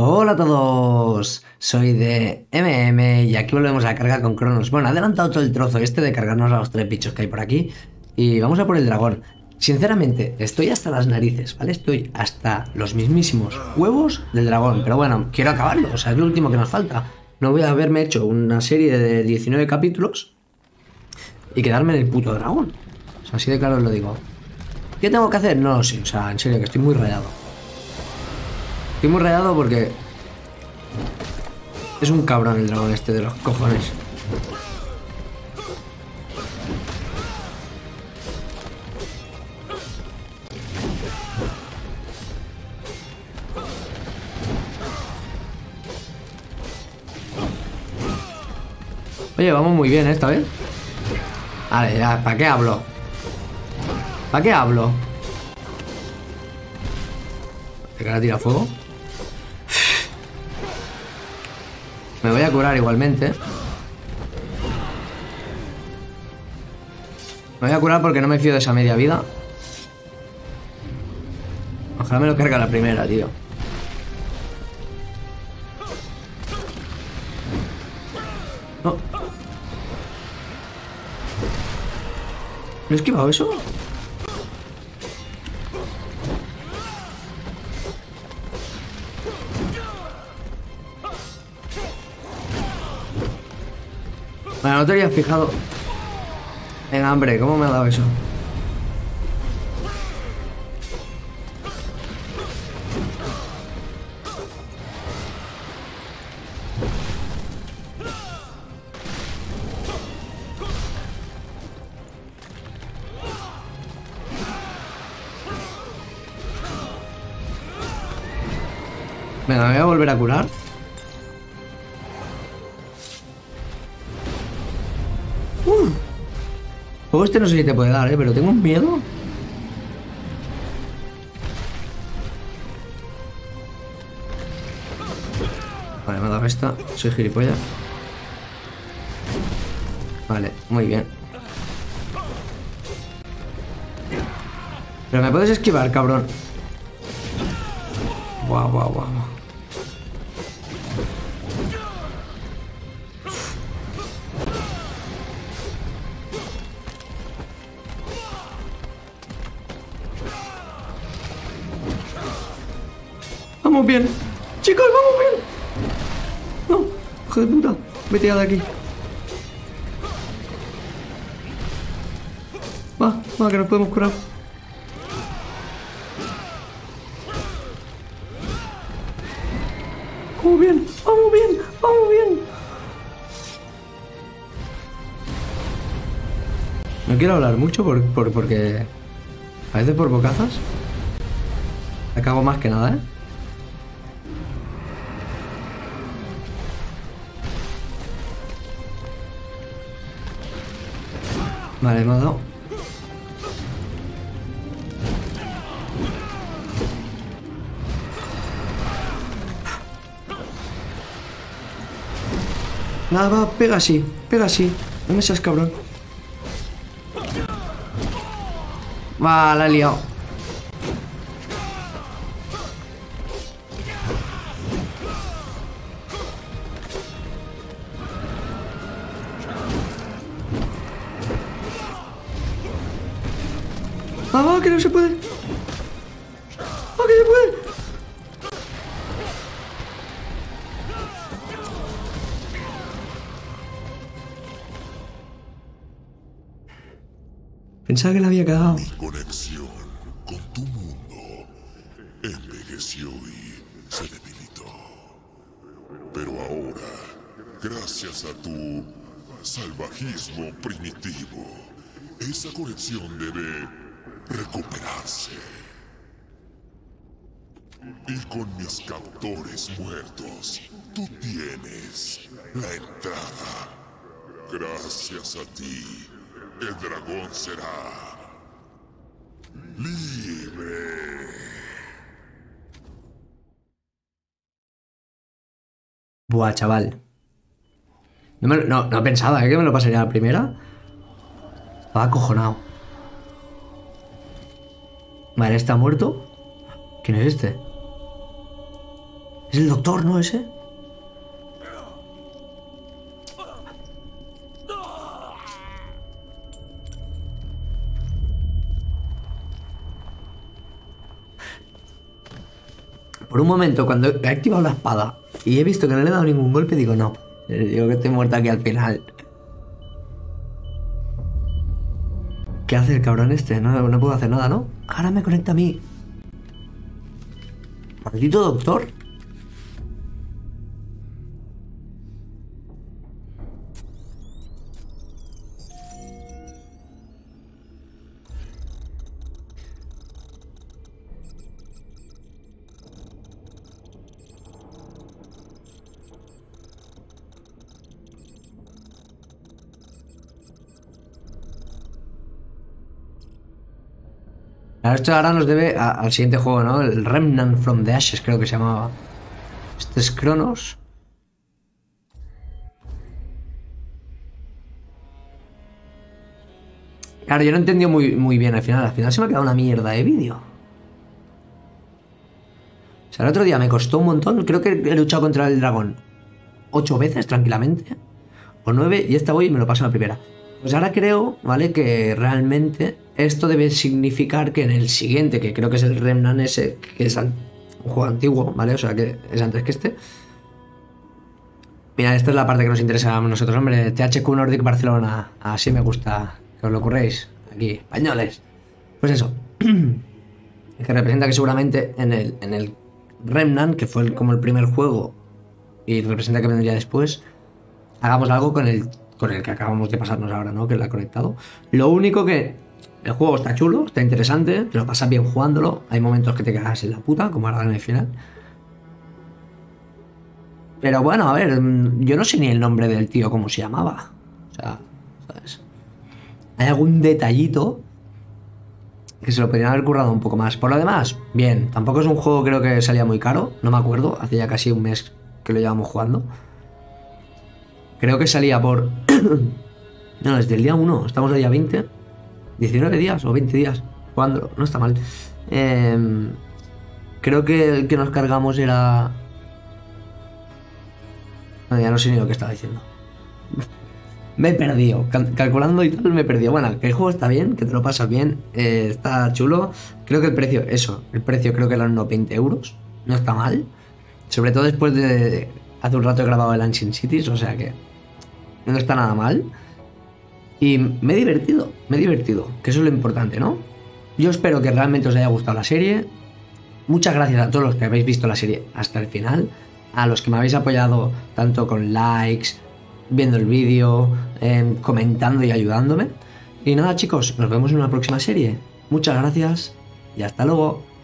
Hola a todos, soy de MM y aquí volvemos a la carga con Chronos. Bueno, he adelantado todo el trozo este de cargarnos a los tres bichos que hay por aquí y vamos a por el dragón. Sinceramente, estoy hasta las narices, ¿vale? Estoy hasta los mismísimos huevos del dragón, pero bueno, quiero acabarlo, o sea, es lo último que nos falta. No voy a haberme hecho una serie de 19 capítulos y quedarme en el puto dragón. O sea, así de claro os lo digo. ¿Qué tengo que hacer? No lo sé, o sea, en serio, que estoy muy rayado. Estoy muy rayado porque es un cabrón el dragón este de los cojones. Oye, vamos muy bien esta vez. Vale, ya, ¿para qué hablo? ¿Para qué hablo? ¿Te cara tira fuego? Me voy a curar igualmente. Me voy a curar porque no me fío de esa media vida. Ojalá me lo cargue la primera, tío. No. ¿Me he esquivado eso? Bueno, no te habías fijado. Venga, hombre, ¿cómo me ha dado eso? Venga, me voy a volver a curar. Juego este no sé si te puede dar, pero tengo un miedo. Vale, me ha dado esta. Soy gilipollas. Vale, muy bien. Pero me puedes esquivar, cabrón. Guau, guau, guau. Vamos bien, chicos, vamos bien. No, hijo de puta, vete ya de aquí. Va, va, que nos podemos curar. Vamos bien, vamos bien, vamos bien. No quiero hablar mucho porque a veces por bocazas la cago más que nada, ¿eh? Vale, me ha dado. Nada, va, pega así, pega así. No me seas cabrón. Va, la he liado. Ah, va, que no se puede. Ah, que se puede. Pensaba que la había cagado. Mi conexión con tu mundo envejeció y se debilitó. Pero ahora, gracias a tu salvajismo primitivo, esa conexión debe recuperarse. Y con mis captores muertos, tú tienes la entrada. Gracias a ti, el dragón será libre. Buah, chaval. No pensaba, ¿eh?, que me lo pasaría a la primera. Estaba acojonado. Vale, ¿está muerto? ¿Quién es este? Es el doctor, ¿no? Ese. Por un momento, cuando he activado la espada y he visto que no le he dado ningún golpe, digo, no, digo que estoy muerta aquí al final. ¿Qué hace el cabrón este? No puedo hacer nada, ¿no? Ahora me conecta a mí. Maldito doctor. Esto ahora nos debe al siguiente juego, ¿no? El Remnant from the Ashes, creo que se llamaba. Este es Chronos. Claro, yo no entendí muy bien al final. Al final se me ha quedado una mierda de vídeo. O sea, el otro día me costó un montón. Creo que he luchado contra el dragón 8 veces tranquilamente. O 9, y esta voy y me lo paso en la primera. Pues ahora creo, ¿vale? Que realmente esto debe significar que en el siguiente, que creo que es el Remnant ese, que es un juego antiguo, ¿vale? O sea, que es antes que este. Mira, esta es la parte que nos interesa a nosotros, hombre. THQ Nordic Barcelona. Así me gusta que os lo ocurréis. Aquí, españoles. Pues eso. Que representa que seguramente en el Remnant, que fue como el primer juego, y representa que vendría después, hagamos algo con el que acabamos de pasarnos ahora, ¿no? Que lo ha conectado. Lo único que el juego está chulo, está interesante, te lo pasas bien jugándolo. Hay momentos que te cagas en la puta, como ahora en el final. Pero bueno, a ver, yo no sé ni el nombre del tío, cómo se llamaba. O sea, ¿sabes? Hay algún detallito que se lo podrían haber currado un poco más. Por lo demás, bien. Tampoco es un juego, creo que salía muy caro. No me acuerdo, hace ya casi un mes que lo llevamos jugando. Creo que salía por... no, desde el día 1. Estamos allá 20. 19 días o 20 días. Cuando... No está mal. Creo que el que nos cargamos era... No, ya no sé ni lo que estaba diciendo. Me he perdido. Calculando y tal, me he perdido. Bueno, que el juego está bien, que te lo pasas bien. Está chulo. Creo que el precio... Eso. El precio creo que eran unos 20 euros. No está mal. Sobre todo después de... Hace un rato he grabado el Ancient Cities, o sea que... No está nada mal. Y me he divertido, que eso es lo importante, ¿no? Yo espero que realmente os haya gustado la serie. Muchas gracias a todos los que habéis visto la serie hasta el final, a los que me habéis apoyado tanto con likes, viendo el vídeo, comentando y ayudándome. Y nada, chicos, nos vemos en una próxima serie. Muchas gracias y hasta luego.